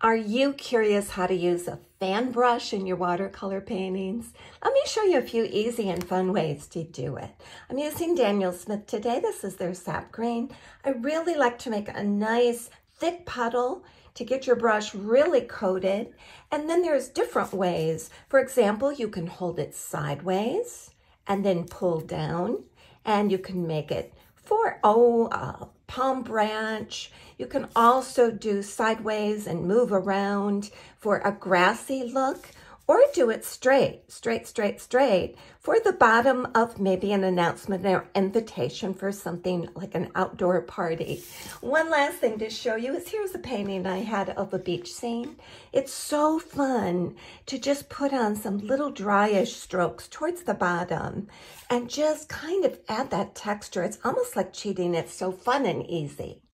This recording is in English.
Are you curious how to use a fan brush in your watercolor paintings? Let me show you a few easy and fun ways to do it. I'm using Daniel Smith today. This is their sap green. I really like to make a nice thick puddle to get your brush really coated. And then there's different ways. For example, you can hold it sideways and then pull down, and you can make it a palm branch. You can also do sideways and move around for a grassy look, or do it straight for the bottom of maybe an announcement or invitation for something like an outdoor party. One last thing to show you is here's a painting I had of a beach scene. It's so fun to just put on some little dryish strokes towards the bottom and just kind of add that texture. It's almost like cheating. It's so fun and easy.